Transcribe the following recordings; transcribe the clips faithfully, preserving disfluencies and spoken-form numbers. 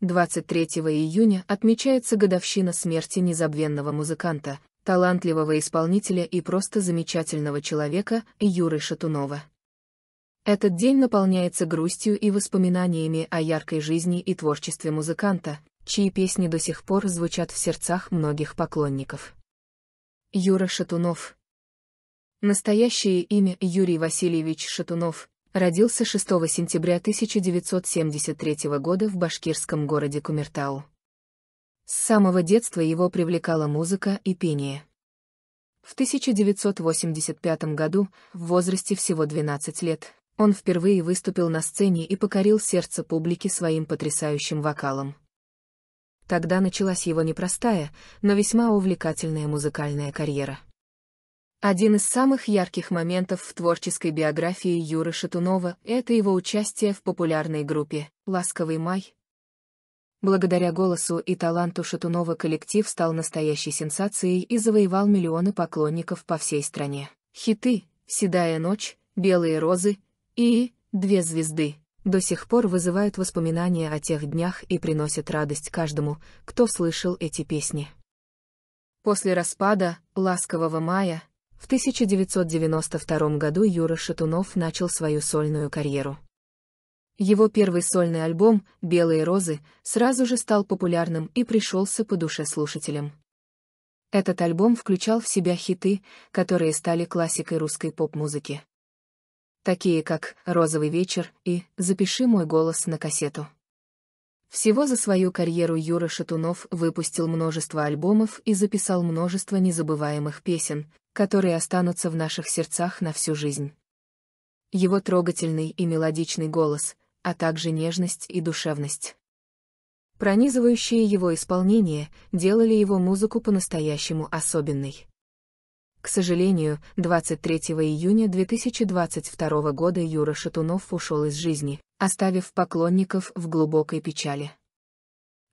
двадцать третьего июня отмечается годовщина смерти незабвенного музыканта, талантливого исполнителя и просто замечательного человека Юры Шатунова. Этот день наполняется грустью и воспоминаниями о яркой жизни и творчестве музыканта, чьи песни до сих пор звучат в сердцах многих поклонников. Юра Шатунов. Настоящее имя Юрий Васильевич Шатунов. Родился шестого сентября тысяча девятьсот семьдесят третьего года в башкирском городе Кумертау. С самого детства его привлекала музыка и пение. В тысяча девятьсот восемьдесят пятом году, в возрасте всего двенадцати лет, он впервые выступил на сцене и покорил сердце публики своим потрясающим вокалом. Тогда началась его непростая, но весьма увлекательная музыкальная карьера. Один из самых ярких моментов в творческой биографии Юры Шатунова – это его участие в популярной группе «Ласковый май». Благодаря голосу и таланту Шатунова коллектив стал настоящей сенсацией и завоевал миллионы поклонников по всей стране. Хиты «Седая ночь», «Белые розы» и «Две звезды» до сих пор вызывают воспоминания о тех днях и приносят радость каждому, кто слышал эти песни. После распада «Ласкового мая» в тысяча девятьсот девяносто втором году Юра Шатунов начал свою сольную карьеру. Его первый сольный альбом «Белые розы» сразу же стал популярным и пришелся по душе слушателям. Этот альбом включал в себя хиты, которые стали классикой русской поп-музыки. Такие как «Розовый вечер» и «Запиши мой голос на кассету». Всего за свою карьеру Юра Шатунов выпустил множество альбомов и записал множество незабываемых песен, которые останутся в наших сердцах на всю жизнь. Его трогательный и мелодичный голос, а также нежность и душевность, пронизывающие его исполнение, делали его музыку по-настоящему особенной. К сожалению, двадцать третьего июня две тысячи двадцать второго года Юра Шатунов ушел из жизни, оставив поклонников в глубокой печали.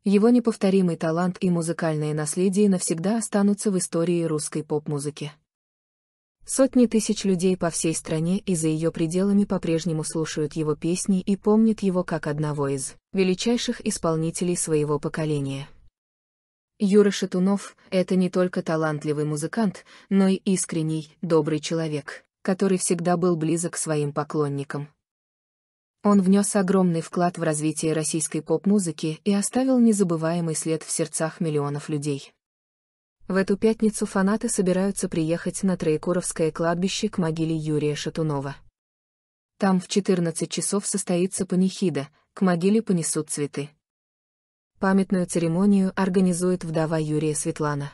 Его неповторимый талант и музыкальное наследие навсегда останутся в истории русской поп-музыки. Сотни тысяч людей по всей стране и за ее пределами по-прежнему слушают его песни и помнят его как одного из величайших исполнителей своего поколения. Юра Шатунов – это не только талантливый музыкант, но и искренний, добрый человек, который всегда был близок к своим поклонникам. Он внес огромный вклад в развитие российской поп-музыки и оставил незабываемый след в сердцах миллионов людей. В эту пятницу фанаты собираются приехать на Троекуровское кладбище к могиле Юрия Шатунова. Там в четырнадцать часов состоится панихида, к могиле понесут цветы. Памятную церемонию организует вдова Юрия Светлана.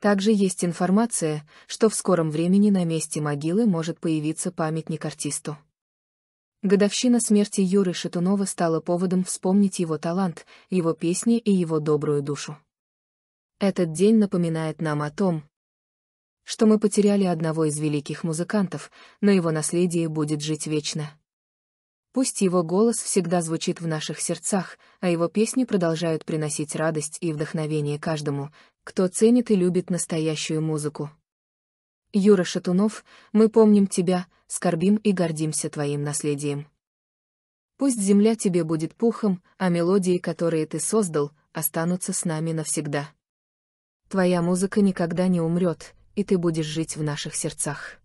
Также есть информация, что в скором времени на месте могилы может появиться памятник артисту. Годовщина смерти Юры Шатунова стала поводом вспомнить его талант, его песни и его добрую душу. Этот день напоминает нам о том, что мы потеряли одного из великих музыкантов, но его наследие будет жить вечно. Пусть его голос всегда звучит в наших сердцах, а его песни продолжают приносить радость и вдохновение каждому, кто ценит и любит настоящую музыку. Юра Шатунов, мы помним тебя, скорбим и гордимся твоим наследием. Пусть земля тебе будет пухом, а мелодии, которые ты создал, останутся с нами навсегда. Твоя музыка никогда не умрет, и ты будешь жить в наших сердцах.